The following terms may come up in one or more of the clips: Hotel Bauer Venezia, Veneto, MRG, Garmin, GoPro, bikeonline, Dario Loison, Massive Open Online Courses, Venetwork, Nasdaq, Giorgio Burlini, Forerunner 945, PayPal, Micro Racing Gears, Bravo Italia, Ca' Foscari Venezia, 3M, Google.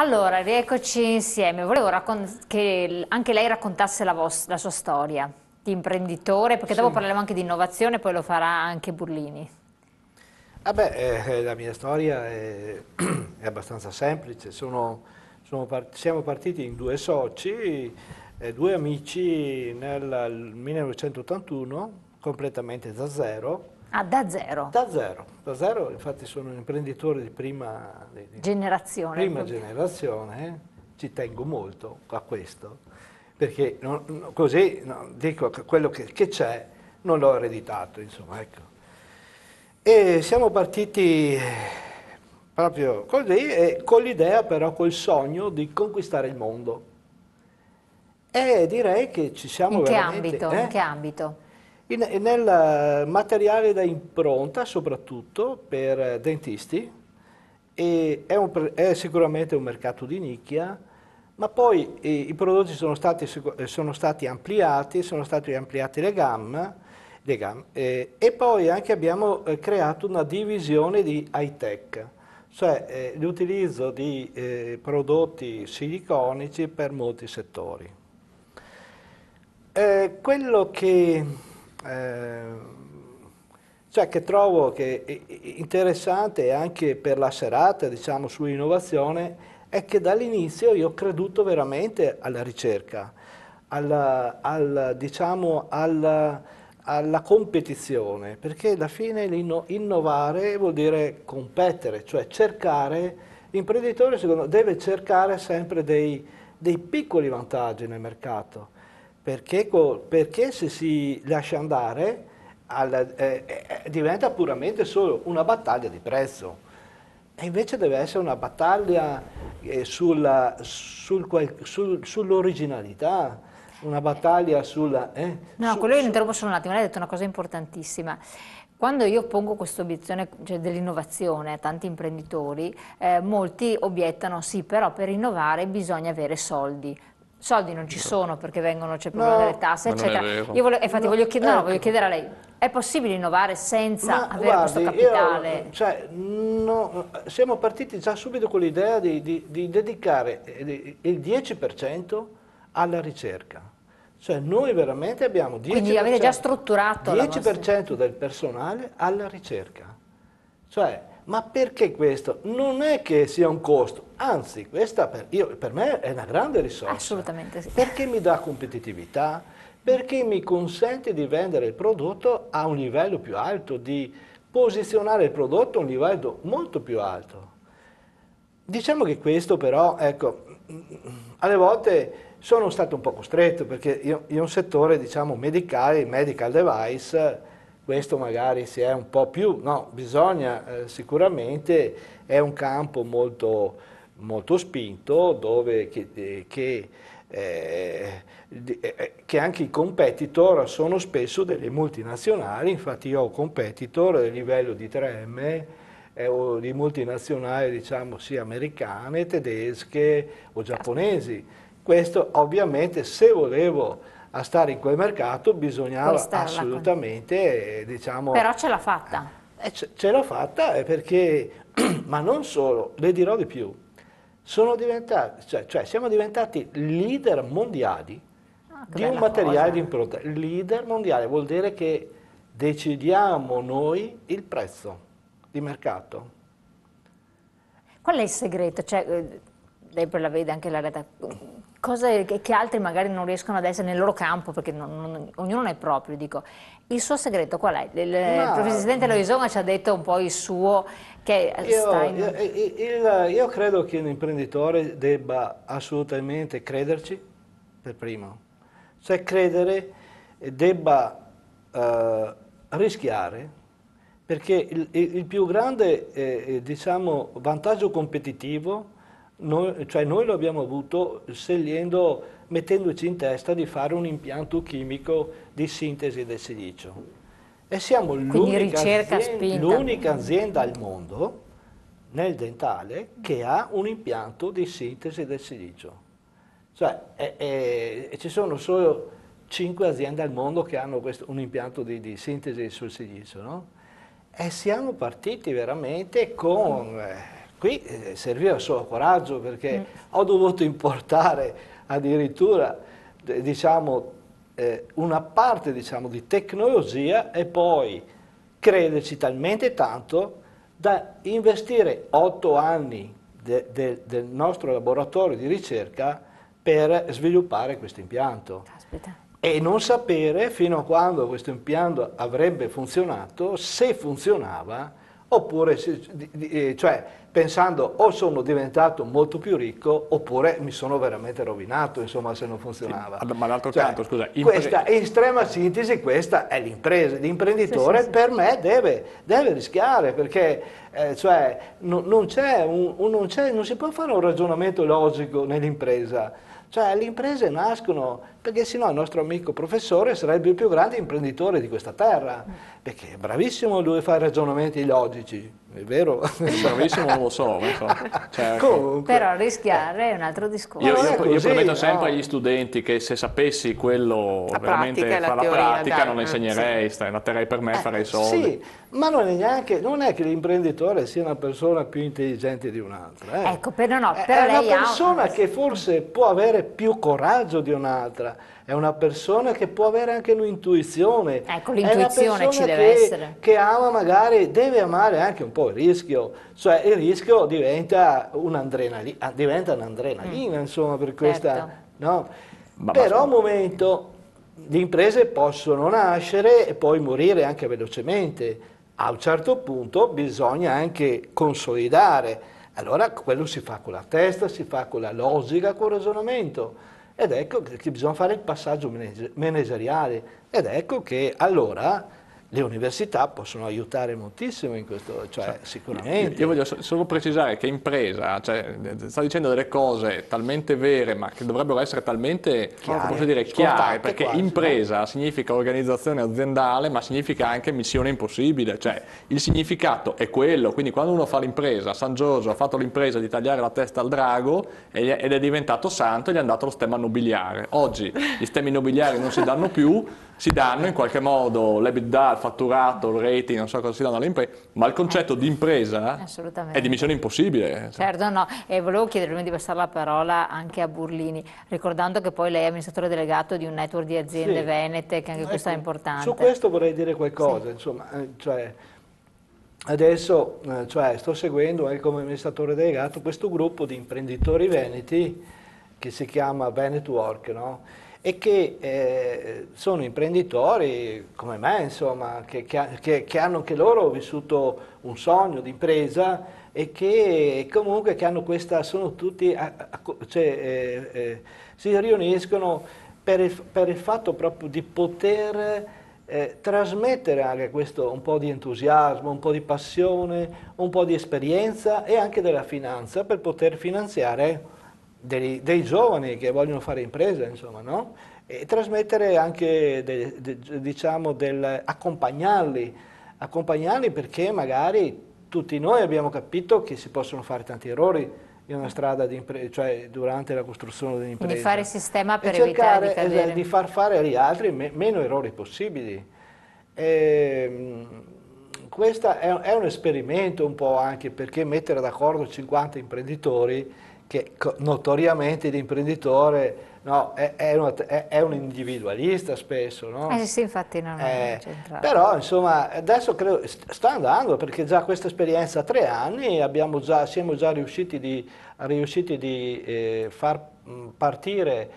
Allora, rieccoci insieme. Volevo che anche lei raccontasse la sua storia di imprenditore, perché dopo parleremo anche di innovazione, poi lo farà anche Burlini. La mia storia è abbastanza semplice. Siamo partiti in due soci, due amici nel 1981, completamente da zero. Ah, da zero? Da zero, infatti sono un imprenditore di prima generazione, ci tengo molto a questo, perché dico che quello che c'è non l'ho ereditato, insomma, ecco. E siamo partiti proprio così, e con l'idea però, col sogno di conquistare il mondo. E direi che ci siamo veramente... In che ambito? Nel materiale da impronta, soprattutto per dentisti, e è sicuramente un mercato di nicchia, ma poi i prodotti sono stati ampliati le gamme e poi anche abbiamo creato una divisione di high tech, cioè l'utilizzo di prodotti siliconici per molti settori. Quello che trovo che interessante anche per la serata, diciamo, sull'innovazione, è che dall'inizio io ho creduto veramente alla ricerca, alla competizione, perché alla fine innovare vuol dire competere, cioè cercare. L'imprenditore secondo me deve cercare sempre dei piccoli vantaggi nel mercato. Perché se si lascia andare diventa puramente solo una battaglia di prezzo, e invece deve essere una battaglia sull'originalità, una battaglia sulla... io interrompo solo un attimo, lei ha detto una cosa importantissima. Quando io pongo questa obiezione dell'innovazione a tanti imprenditori, molti obiettano: sì, però per innovare bisogna avere soldi. Soldi non ci sono, perché c'è il problema delle tasse, eccetera. Voglio chiedere a lei: è possibile innovare senza questo capitale? Siamo partiti già subito con l'idea di dedicare il 10% alla ricerca. Cioè noi veramente abbiamo 10%. Quindi avete già strutturato il 10% del personale alla ricerca. Cioè, ma perché questo? Non è che sia un costo, anzi, questa per me è una grande risorsa. Assolutamente sì. Perché mi dà competitività, perché mi consente di vendere il prodotto a un livello più alto, di posizionare il prodotto a un livello molto più alto. Diciamo che questo però, ecco, alle volte sono stato un po' costretto, perché io in un settore, diciamo, medicale, medical device, questo magari si è un po' più, sicuramente è un campo molto, molto spinto, dove che anche i competitor sono spesso delle multinazionali. Infatti io ho competitor a livello di 3M, o di multinazionali, diciamo, sia americane, tedesche o giapponesi. Questo ovviamente, se volevo... a stare in quel mercato bisognava assolutamente, diciamo... Però ce l'ha fatta. Ce l'ho fatta perché, ma non solo, le dirò di più, siamo diventati leader mondiali di un materiale di impronta. Leader mondiale vuol dire che decidiamo noi il prezzo di mercato. Qual è il segreto? Lei poi la vede anche la realtà, cose che altri magari non riescono ad essere nel loro campo, perché ognuno ne è proprio, dico. Il suo segreto qual è? Il presidente Loison ci ha detto un po' il suo, che io credo che un imprenditore debba assolutamente crederci per primo, cioè credere, debba rischiare, perché il più grande vantaggio competitivo noi lo abbiamo avuto mettendoci in testa di fare un impianto chimico di sintesi del silicio, e siamo l'unica azienda al mondo nel dentale che ha un impianto di sintesi del silicio. Ci sono solo 5 aziende al mondo che hanno un impianto di sintesi sul silicio, no? E siamo partiti veramente con Qui serviva solo coraggio, perché ho dovuto importare addirittura, diciamo, una parte, diciamo, di tecnologia e poi crederci talmente tanto da investire 8 anni del nostro laboratorio di ricerca per sviluppare questo impianto. Aspetta. E non sapere fino a quando questo impianto avrebbe funzionato, se funzionava, oppure, cioè, pensando o sono diventato molto più ricco oppure mi sono veramente rovinato, insomma, se non funzionava. Sì, ma d'altro canto, scusa, questa, in estrema sintesi, questa è l'impresa. L'imprenditore, per me deve rischiare, perché cioè, non si può fare un ragionamento logico nell'impresa. Cioè, le imprese nascono, perché sennò il nostro amico professore sarebbe il più grande imprenditore di questa terra, perché è bravissimo lui a fare ragionamenti logici, è vero? Bravissimo non lo so, cioè, comunque, però rischiare è un altro discorso. Io prometto sempre agli studenti che se sapessi quello veramente fa la pratica, dai, non insegnerei, starei per me, farei soldi. Sì, ma non è che l'imprenditore sia una persona più intelligente di un'altra. Ecco, però no, però è una persona che forse può avere più coraggio di un'altra, è una persona che può avere anche un'intuizione, ecco, l'intuizione ci deve essere, che ama, magari deve amare anche un po' il rischio, cioè il rischio diventa un'adrenalina, insomma, per questa, certo. No? Però un momento, le imprese possono nascere e poi morire anche velocemente, a un certo punto bisogna anche consolidare. Allora quello si fa con la testa, si fa con la logica, con il ragionamento, ed ecco che bisogna fare il passaggio manageriale, ed ecco che allora le università possono aiutare moltissimo in questo, cioè, sicuramente. Io voglio solo precisare che impresa, cioè, sta dicendo delle cose talmente vere, ma che dovrebbero essere talmente chiare, posso dire, chiare, perché quasi, impresa significa organizzazione aziendale, ma significa anche missione impossibile, cioè il significato è quello, quindi quando uno fa l'impresa, San Giorgio ha fatto l'impresa di tagliare la testa al drago ed è diventato santo e gli è andato lo stemma nobiliare. Oggi gli stemmi nobiliari non si danno più, si danno in qualche modo l'EBITDA, il fatturato, il rating, non so cosa si danno alle imprese, ma il concetto di impresa è di missione impossibile. Certo, no, e volevo chiedere prima di passare la parola anche a Burlini, ricordando che poi lei è amministratore delegato di un network di aziende venete, che anche questo è importante. Su questo vorrei dire qualcosa, insomma, cioè, adesso sto seguendo anche come amministratore delegato questo gruppo di imprenditori veneti che si chiama Venetwork, no? E che sono imprenditori come me, insomma, che hanno anche loro vissuto un sogno di impresa e che comunque che hanno questa, sono tutti, si riuniscono per il fatto proprio di poter trasmettere anche questo un po' di entusiasmo, un po' di passione, un po' di esperienza e anche della finanza per poter finanziare dei giovani che vogliono fare impresa, insomma, no? E trasmettere anche, diciamo, accompagnarli, perché magari tutti noi abbiamo capito che si possono fare tanti errori in una strada di impresa, cioè durante la costruzione dell'impresa. Quindi fare sistema per evitare di cadere. Di far fare agli altri meno errori possibili. Questo è un esperimento un po' anche, perché mettere d'accordo 50 imprenditori, che notoriamente l'imprenditore, no, è un individualista spesso, no? Sì, infatti non è centrale. Però insomma adesso credo sta andando, perché già questa esperienza 3 anni abbiamo già, siamo già riusciti di far partire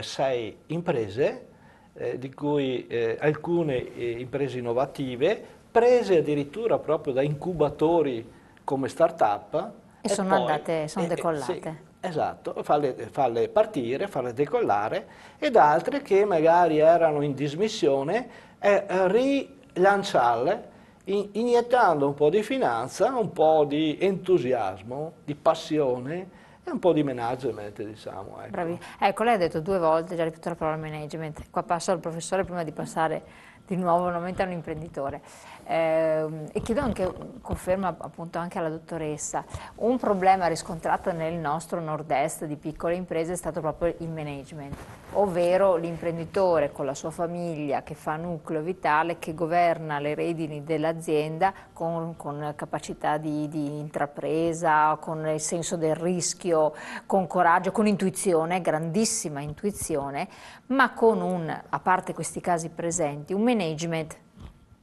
6 imprese, di cui alcune imprese innovative, prese addirittura proprio da incubatori come start-up, e sono andate, sono decollate. Sì, esatto, farle partire, farle decollare, ed altre che magari erano in dismissione, rilanciarle, iniettando un po' di finanza, un po' di entusiasmo, di passione e un po' di management, diciamo. Ecco. Bravi. Ecco, lei ha detto 2 volte, già ripetuto la parola management, qua passo al professore prima di passare di nuovo nuovamente a un imprenditore. E chiedo anche conferma appunto anche alla dottoressa, un problema riscontrato nel nostro nord-est di piccole imprese è stato proprio il management, ovvero l'imprenditore con la sua famiglia che fa nucleo vitale, che governa le redini dell'azienda con capacità di intrapresa, con il senso del rischio, con coraggio, con intuizione, grandissima intuizione, ma con un, a parte questi casi presenti, un management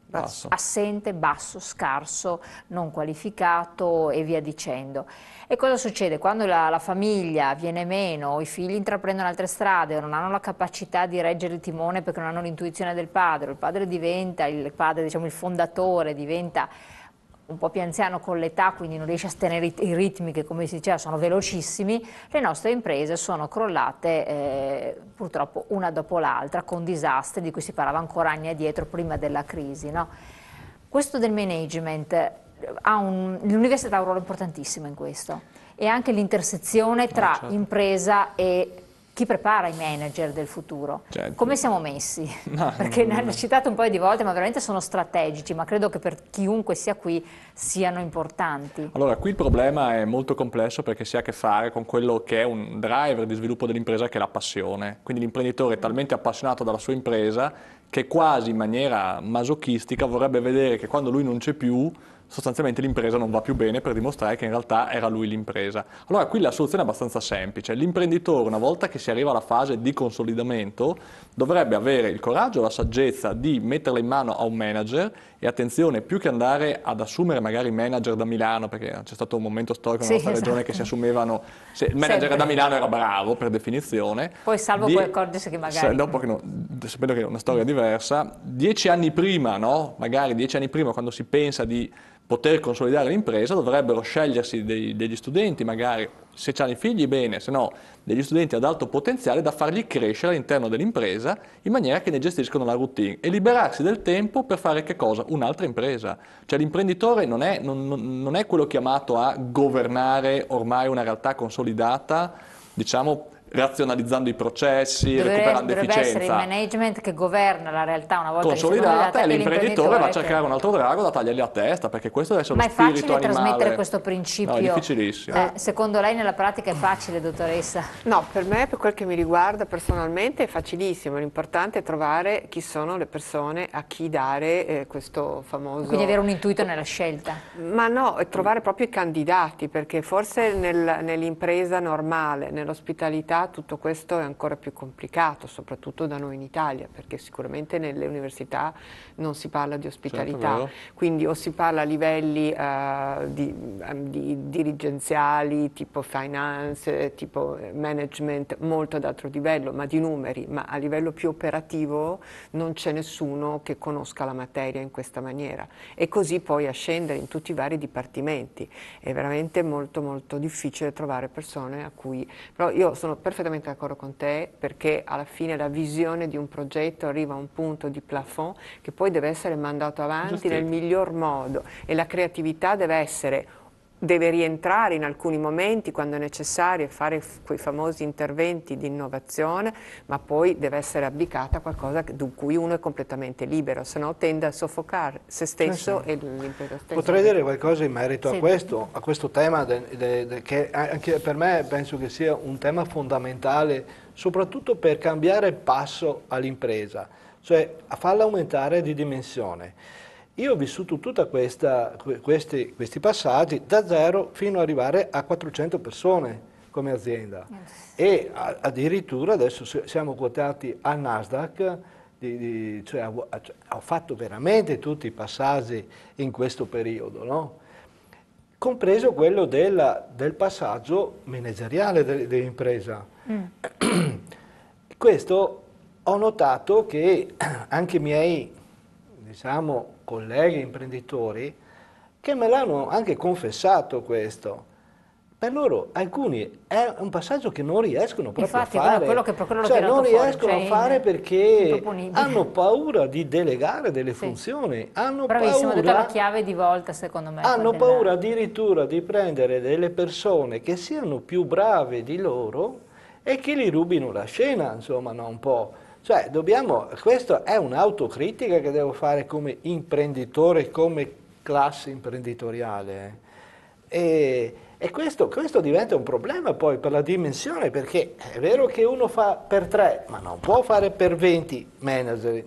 basso. Assente, basso, scarso, non qualificato e via dicendo. E cosa succede? Quando la famiglia viene meno, i figli intraprendono altre strade o non hanno la capacità di reggere il timone perché non hanno l'intuizione del padre, il padre diventa, diciamo il fondatore diventa un po' più anziano con l'età, quindi non riesce a tenere i ritmi che, come si diceva, sono velocissimi, le nostre imprese sono crollate purtroppo una dopo l'altra, con disastri di cui si parlava ancora anni addietro, prima della crisi, no? Questo del management, l'università ha un ruolo importantissimo in questo, e anche l'intersezione tra certo. impresa e chi prepara i manager del futuro? Certo. Come siamo messi? No, perché ne hanno citato un paio di volte, ma veramente sono strategici, ma credo che per chiunque sia qui siano importanti. Allora, qui il problema è molto complesso perché si ha a che fare con quello che è un driver di sviluppo dell'impresa, che è la passione. Quindi l'imprenditore è talmente appassionato dalla sua impresa che quasi in maniera masochistica vorrebbe vedere che quando lui non c'è più, sostanzialmente l'impresa non va più bene, per dimostrare che in realtà era lui l'impresa. Allora qui la soluzione è abbastanza semplice. L'imprenditore, una volta che si arriva alla fase di consolidamento, dovrebbe avere il coraggio, la saggezza di metterla in mano a un manager. E attenzione, più che andare ad assumere magari manager da Milano, perché c'è stato un momento storico nella nostra regione che si assumevano, se il manager da Milano era bravo per definizione, poi salvo poi accorgersi che magari dopo che sapendo che è una storia diversa, 10 anni prima, no? Magari 10 anni prima, quando si pensa di poter consolidare l'impresa, dovrebbero scegliersi degli studenti, magari se hanno i figli bene, se no degli studenti ad alto potenziale da fargli crescere all'interno dell'impresa in maniera che ne gestiscono la routine, e liberarsi del tempo per fare che cosa? Un'altra impresa. Cioè l'imprenditore non è quello chiamato a governare ormai una realtà consolidata, diciamo, razionalizzando i processi, recuperando efficienza. Dovrebbe essere il management che governa la realtà una volta consolidata, e l'imprenditore va a cercare un altro drago da tagliargli la testa, perché questo deve essere lo spirito animale. Ma è facile trasmettere questo principio? No, è difficilissimo. Secondo lei nella pratica è facile, dottoressa? No, per me, per quel che mi riguarda personalmente, è facilissimo. L'importante è trovare chi sono le persone a chi dare questo famoso... Quindi avere un intuito nella scelta. Ma no, è trovare proprio i candidati, perché forse nell'impresa normale, nell'ospitalità, tutto questo è ancora più complicato, soprattutto da noi in Italia, perché sicuramente nelle università non si parla di ospitalità, certo, quindi o si parla a livelli di dirigenziali, tipo finance, tipo management, molto ad altro livello, ma di numeri, ma a livello più operativo non c'è nessuno che conosca la materia in questa maniera, e così poi a scendere in tutti i vari dipartimenti. È veramente molto molto difficile trovare persone a cui... Però io sono perfettamente d'accordo con te, perché alla fine la visione di un progetto arriva a un punto di plafond che poi deve essere mandato avanti nel miglior modo, e la creatività deve rientrare in alcuni momenti quando è necessario, fare quei famosi interventi di innovazione, ma poi deve essere applicata a qualcosa di cui uno è completamente libero, se no tende a soffocare se stesso e l'impresa stessa. Potrei dire qualcosa in merito a questo tema, che anche per me penso che sia un tema fondamentale, soprattutto per cambiare passo all'impresa, cioè a farla aumentare di dimensione. Io ho vissuto tutti questi passaggi da zero fino ad arrivare a 400 persone come azienda, e addirittura adesso siamo quotati al Nasdaq, cioè ho fatto veramente tutti i passaggi in questo periodo, no? Compreso quello del passaggio manageriale dell'impresa. Questo ho notato che anche i miei, diciamo, colleghi imprenditori, che me l'hanno anche confessato questo. Per loro, alcuni, è un passaggio che non riescono proprio a fare. Non riescono a fare perché hanno paura di delegare delle funzioni. Hanno paura, ha detto la chiave di volta, secondo me. Hanno paura addirittura di prendere delle persone che siano più brave di loro e che li rubino la scena, insomma, no? Un po'. Cioè, questa è un'autocritica che devo fare come imprenditore, come classe imprenditoriale. E questo diventa un problema poi per la dimensione, perché è vero che uno fa per 3, ma non può fare per 20 manager,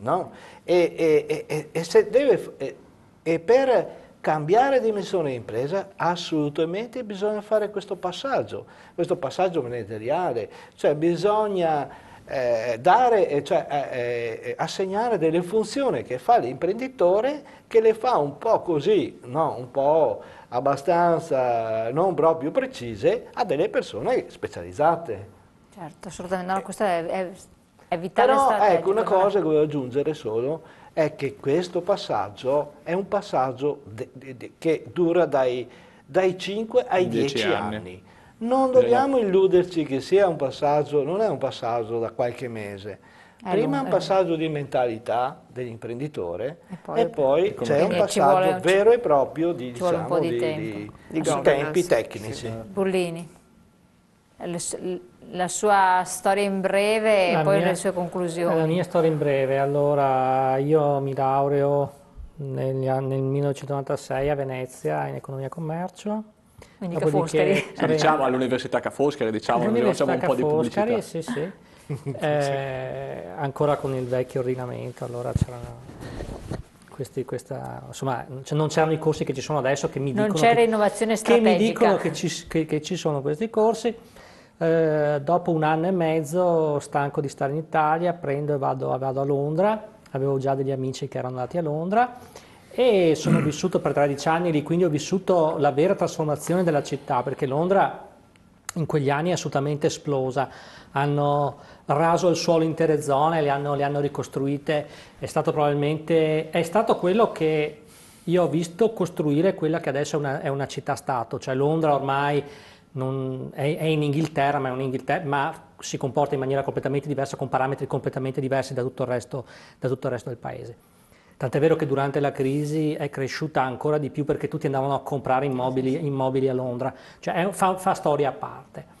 no? E per cambiare dimensione impresa assolutamente bisogna fare questo passaggio manageriale, cioè bisogna assegnare delle funzioni che fa l'imprenditore, che le fa un po' così, no? Un po' abbastanza non proprio precise, a delle persone specializzate. Certo, assolutamente, no, questo è vitale. Però ecco, una cosa che volevo aggiungere solo è che questo passaggio è un passaggio che dura dai 5 ai 10 anni. Non dobbiamo illuderci che sia un passaggio, non è un passaggio da qualche mese. Prima è un passaggio di mentalità dell'imprenditore e poi c'è un passaggio vero e proprio di, diciamo, di tempi tecnici. Burlini, la sua storia in breve e poi le sue conclusioni. La mia storia in breve. Allora, io mi laureo nel 1996 a Venezia in economia e commercio. Quindi Ca' Foscari. Diciamo all'Università Ca' Foscari, diciamo, un po' di pubblicità. Sì, sì. Ancora con il vecchio ordinamento, allora non c'erano i corsi che ci sono adesso, che mi dicono, non c'era innovazione strategica, che mi dicono che ci sono questi corsi. Dopo un anno e mezzo, stanco di stare in Italia, prendo e vado a Londra. Avevo già degli amici che erano andati a Londra e sono vissuto per 13 anni lì, quindi ho vissuto la vera trasformazione della città, perché Londra in quegli anni è assolutamente esplosa. Hanno raso il suolo intere zone, le hanno ricostruite. È stato quello che io ho visto costruire quella che adesso è una città-stato, cioè Londra ormai è in Inghilterra, ma si comporta in maniera completamente diversa, con parametri completamente diversi da tutto il resto del paese. Tant'è vero che durante la crisi è cresciuta ancora di più, perché tutti andavano a comprare immobili a Londra, cioè fa storia a parte.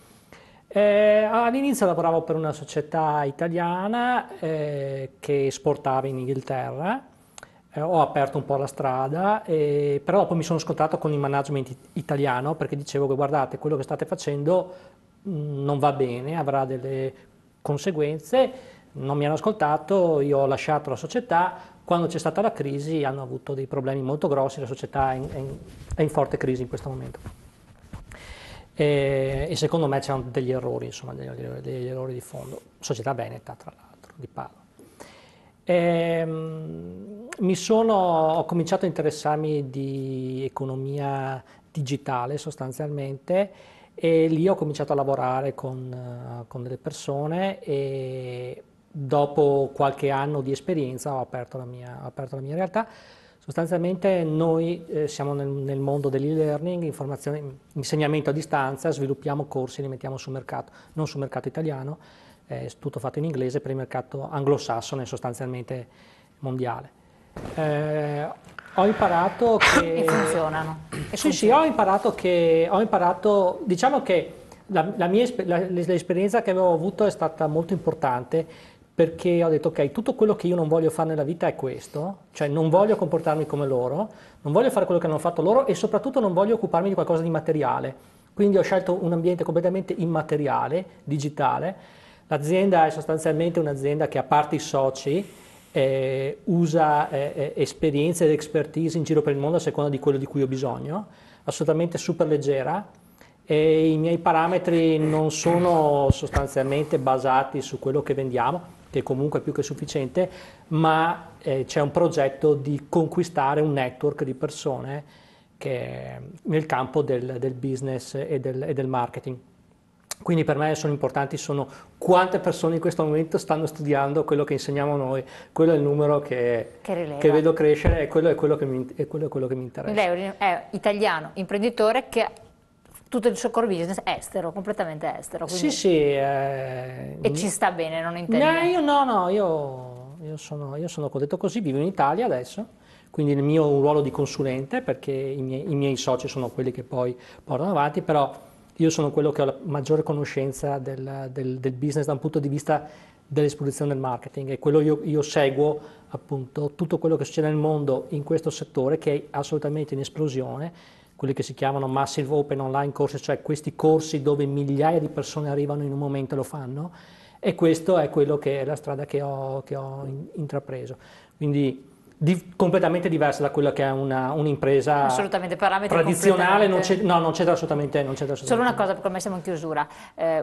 All'inizio lavoravo per una società italiana che esportava in Inghilterra, ho aperto un po' la strada, però poi mi sono scontrato con il management italiano, perché dicevo che guardate, quello che state facendo non va bene, avrà delle conseguenze. Non mi hanno ascoltato, io ho lasciato la società. Quando c'è stata la crisi hanno avuto dei problemi molto grossi, la società è in forte crisi in questo momento. E secondo me c'erano degli errori, insomma, degli errori di fondo. Società veneta, tra l'altro, di Paolo. Ho cominciato a interessarmi di economia digitale, sostanzialmente, e lì ho cominciato a lavorare con delle persone e dopo qualche anno di esperienza ho aperto la mia realtà. Sostanzialmente noi siamo nel mondo dell'e-learning, insegnamento a distanza, sviluppiamo corsi e li mettiamo sul mercato, non sul mercato italiano, tutto fatto in inglese per il mercato anglosassone, sostanzialmente mondiale. Ho imparato che... E funzionano. Sì, ho imparato, diciamo che l'esperienza che avevo avuto è stata molto importante, perché ho detto ok, tutto quello che io non voglio fare nella vita è questo, cioè non voglio comportarmi come loro, non voglio fare quello che hanno fatto loro e soprattutto non voglio occuparmi di qualcosa di materiale. Quindi ho scelto un ambiente completamente immateriale, digitale. L'azienda è sostanzialmente un'azienda che, a parte i soci, usa esperienze ed expertise in giro per il mondo a seconda di quello di cui ho bisogno, assolutamente super leggera. E i miei parametri non sono sostanzialmente basati su quello che vendiamo, che comunque è più che sufficiente, ma c'è un progetto di conquistare un network di persone che, nel campo del business e del marketing. Quindi per me sono importanti quante persone in questo momento stanno studiando quello che insegniamo noi. Quello è il numero che vedo crescere e quello è quello che mi interessa. Lei è italiano, imprenditore che... Tutto il suo core business è estero, completamente estero. Quindi... Sì. E ci sta bene, non intendo. Io sono contento così, vivo in Italia adesso, quindi il mio ruolo di consulente, perché i miei soci sono quelli che poi portano avanti, però io sono quello che ho la maggiore conoscenza del business da un punto di vista dell'esposizione del marketing, e quello io seguo appunto tutto quello che succede nel mondo in questo settore, che è assolutamente in esplosione, quelli che si chiamano Massive Open Online Courses, cioè questi corsi dove migliaia di persone arrivano in un momento e lo fanno, e questa è quello che è la strada che ho intrapreso. Quindi completamente diversa da quella che è un'impresa assolutamente tradizionale, non c'entra assolutamente, Solo una cosa, perché ormai siamo in chiusura,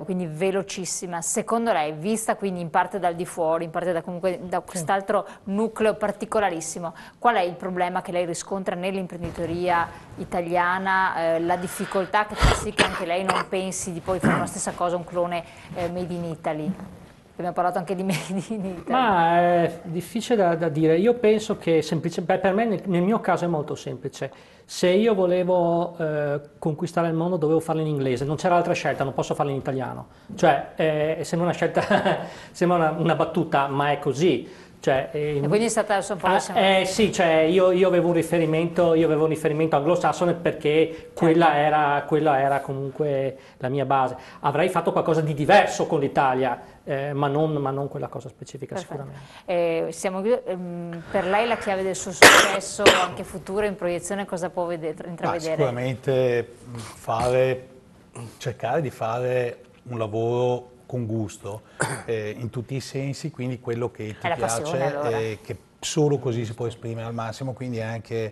quindi velocissima, secondo lei, vista quindi in parte dal di fuori, in parte da, comunque, da quest'altro nucleo particolarissimo, qual è il problema che lei riscontra nell'imprenditoria italiana, la difficoltà che fa sì che anche lei non pensi di poi fare la stessa cosa, un clone made in Italy? Abbiamo parlato anche di made in Italy. Ma è difficile da dire. Io penso che per me nel mio caso è molto semplice. Se io volevo conquistare il mondo dovevo farlo in inglese, non c'era altra scelta, non posso farlo in italiano. Cioè, sembra una scelta, sembra una battuta, ma è così. Cioè, e quindi è stata un po' sì, cioè io avevo un riferimento, anglosassone, perché quella era comunque la mia base. Avrei fatto qualcosa di diverso con l'Italia, ma non quella cosa specifica. Perfetto. Sicuramente. Per lei la chiave del suo successo anche futuro in proiezione cosa può intravedere? Ma sicuramente cercare di fare un lavoro con gusto, in tutti i sensi, quindi quello che ti piace, passione, allora. Che solo così si può esprimere al massimo, quindi anche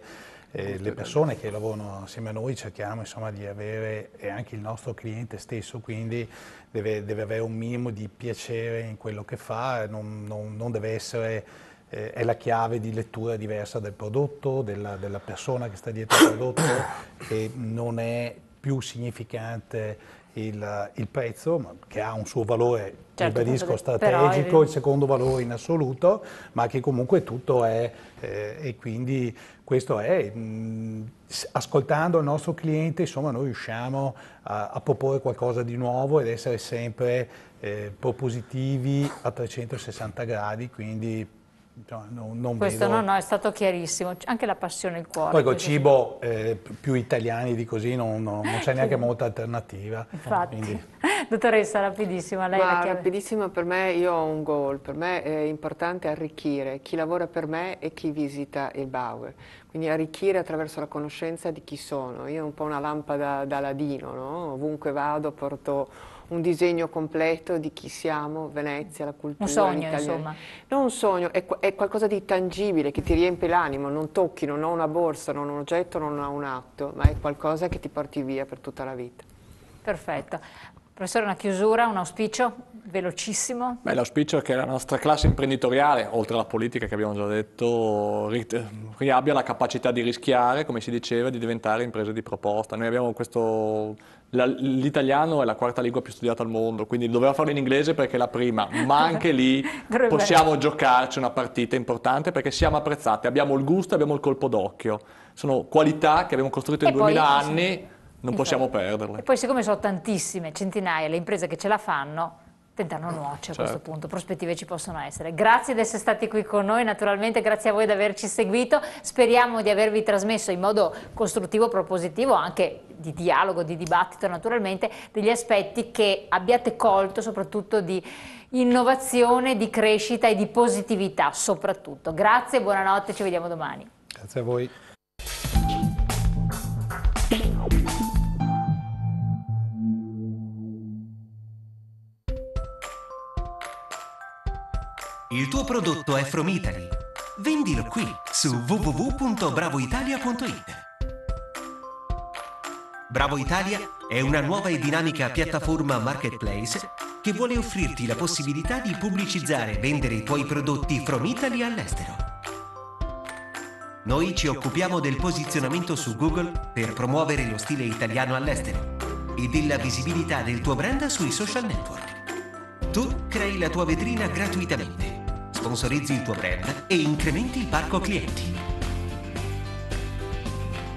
le persone che lavorano assieme a noi cerchiamo insomma di avere, e anche il nostro cliente stesso, quindi deve avere un minimo di piacere in quello che fa, non deve essere, è la chiave di lettura diversa del prodotto, della persona che sta dietro al prodotto, e non è più significante il prezzo, che ha un suo valore, ribadisco, strategico, il secondo valore in assoluto, ma che comunque tutto è, e quindi questo è, ascoltando il nostro cliente, insomma, noi riusciamo a proporre qualcosa di nuovo ed essere sempre propositivi a 360 gradi, quindi... No, questo vedo... no, è stato chiarissimo, anche la passione e il cuore. Poi col cibo più italiani di così non c'è neanche molta alternativa. Infatti. Quindi... Dottoressa, rapidissima, lei la chiave. Rapidissima, per me io ho un goal, per me è importante arricchire chi lavora per me e chi visita il Bauer. Quindi arricchire attraverso la conoscenza di chi sono. Io ho un po' una lampada da ladino, no? Ovunque vado porto... un disegno completo di chi siamo, Venezia, la cultura italiana. Un sogno, insomma. Non un sogno, è qualcosa di tangibile che ti riempie l'animo, non tocchi, non ho una borsa, non ho un oggetto, non ho un atto, ma è qualcosa che ti porti via per tutta la vita. Perfetto. Professore, una chiusura, un auspicio velocissimo? Beh, l'auspicio è che la nostra classe imprenditoriale, oltre alla politica che abbiamo già detto, riabbia la capacità di rischiare, come si diceva, di diventare imprese di proposta. Noi abbiamo questo... L'italiano è la quarta lingua più studiata al mondo, quindi doveva farlo in inglese perché è la prima, ma anche lì possiamo giocarci una partita importante perché siamo apprezzati, abbiamo il gusto, abbiamo il colpo d'occhio, sono qualità che abbiamo costruito in 2000 anni, non possiamo perderle. E poi siccome sono tantissime, centinaia, le imprese che ce la fanno, tentano nuoce a questo punto, prospettive ci possono essere. Grazie di essere stati qui con noi, naturalmente grazie a voi di averci seguito, speriamo di avervi trasmesso in modo costruttivo, propositivo, anche di dialogo, di dibattito naturalmente, degli aspetti che abbiate colto soprattutto di innovazione, di crescita e di positività soprattutto. Grazie, buonanotte, ci vediamo domani. Grazie a voi. Il tuo prodotto è From Italy. Vendilo qui su www.bravoitalia.it. Bravo Italia è una nuova e dinamica piattaforma marketplace che vuole offrirti la possibilità di pubblicizzare e vendere i tuoi prodotti From Italy all'estero. Noi ci occupiamo del posizionamento su Google per promuovere lo stile italiano all'estero e della visibilità del tuo brand sui social network. Tu crei la tua vetrina gratuitamente. Sponsorizzi il tuo brand e incrementi il parco clienti.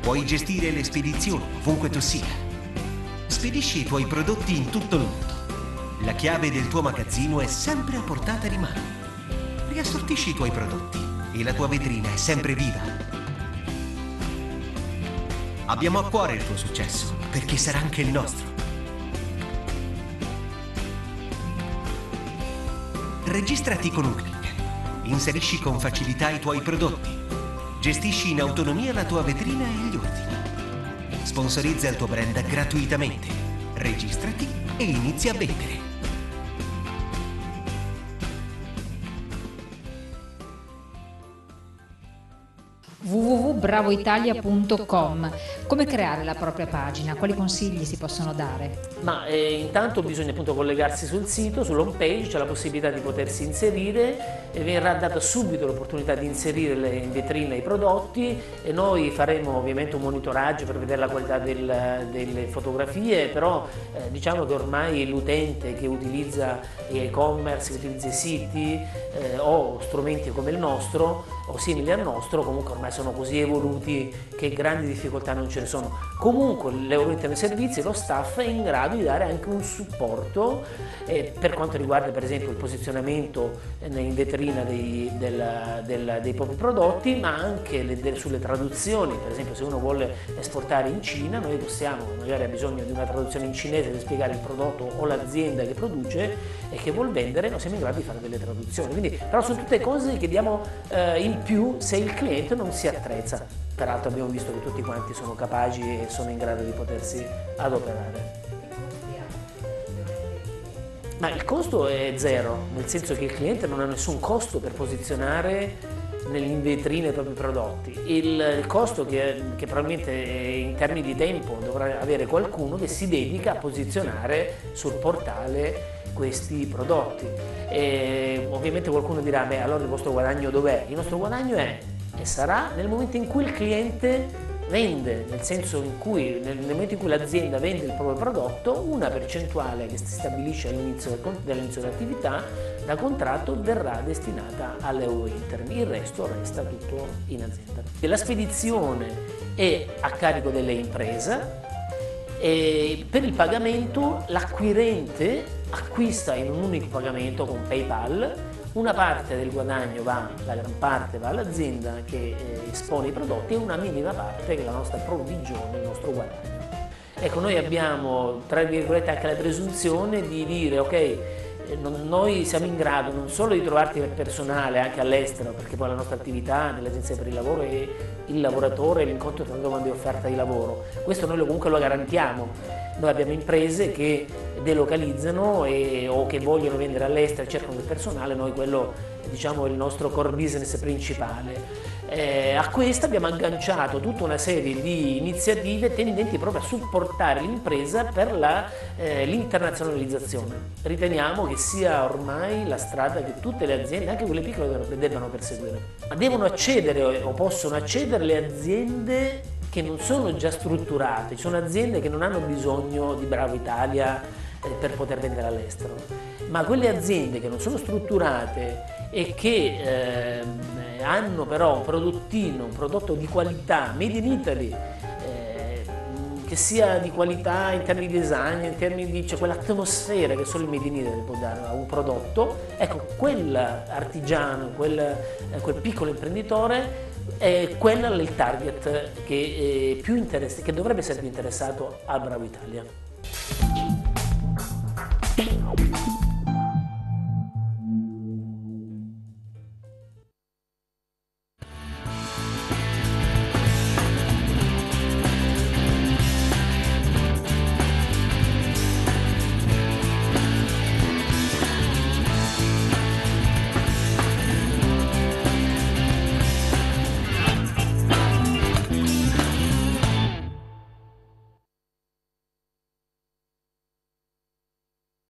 Puoi gestire le spedizioni ovunque tu sia. Spedisci i tuoi prodotti in tutto il mondo. La chiave del tuo magazzino è sempre a portata di mano. Riassortisci i tuoi prodotti e la tua vetrina è sempre viva. Abbiamo a cuore il tuo successo, perché sarà anche il nostro. Registrati con un click. Inserisci con facilità i tuoi prodotti. Gestisci in autonomia la tua vetrina e gli ordini. Sponsorizza il tuo brand gratuitamente. Registrati e inizia a vendere. www.bravoitalia.com. Come creare la propria pagina? Quali consigli si possono dare? Ma intanto bisogna appunto collegarsi sul sito, sull'home page, c'è la possibilità di potersi inserire e verrà data subito l'opportunità di inserire in vetrina i prodotti e noi faremo ovviamente un monitoraggio per vedere la qualità delle fotografie, però diciamo che ormai l'utente che utilizza e-commerce, che utilizza i siti o strumenti come il nostro o simili al nostro, comunque ormai sono così evoluti che grandi difficoltà non ce ne sono. Comunque l'Eurointernet Servizi, lo staff è in grado di dare anche un supporto per quanto riguarda per esempio il posizionamento in vetrina dei propri prodotti, ma anche sulle traduzioni. Per esempio se uno vuole esportare in Cina, noi possiamo, magari ha bisogno di una traduzione in cinese per spiegare il prodotto o l'azienda che produce e che vuol vendere, noi siamo in grado di fare delle traduzioni. Quindi però sono tutte cose che diamo in più se il cliente non si attrezza. Peraltro abbiamo visto che tutti quanti sono capaci e sono in grado di potersi adoperare. Ma il costo è zero, nel senso che il cliente non ha nessun costo per posizionare in vetrina i propri prodotti. Il costo che probabilmente in termini di tempo dovrà avere qualcuno che si dedica a posizionare sul portale questi prodotti. E ovviamente qualcuno dirà, beh, allora il vostro guadagno dov'è? Il nostro guadagno è e sarà nel momento in cui il cliente vende, nel momento in cui l'azienda vende il proprio prodotto, una percentuale che si stabilisce all'inizio dell'attività da contratto verrà destinata all'Eurointernet, il resto resta tutto in azienda. E la spedizione è a carico delle imprese e per il pagamento l'acquirente acquista in un unico pagamento con PayPal. Una parte del guadagno la gran parte va all'azienda che espone i prodotti e una minima parte che è la nostra provvigione, il nostro guadagno. Ecco, noi abbiamo tra virgolette anche la presunzione di dire ok, noi siamo in grado non solo di trovarti personale anche all'estero, perché poi la nostra attività nell'agenzia per il lavoro è il lavoratore e l'incontro tra domanda e offerta di lavoro. Questo noi comunque lo garantiamo. Noi abbiamo imprese che delocalizzano o che vogliono vendere all'estero e cercano del personale, noi quello diciamo è il nostro core business principale. A questo abbiamo agganciato tutta una serie di iniziative tendenti proprio a supportare l'impresa per l'internazionalizzazione. Riteniamo che sia ormai la strada che tutte le aziende, anche quelle piccole, debbano perseguire. Ma devono accedere o possono accedere le aziende che non sono già strutturate, ci sono aziende che non hanno bisogno di Bravo Italia per poter vendere all'estero, ma quelle aziende che non sono strutturate e che hanno però un prodotto di qualità, made in Italy, che sia di qualità in termini di design, in termini di quell'atmosfera che solo il made in Italy può dare a un prodotto, ecco, quell'artigiano, quel piccolo imprenditore è quello il target che dovrebbe essere più interessato a Bravo Italia.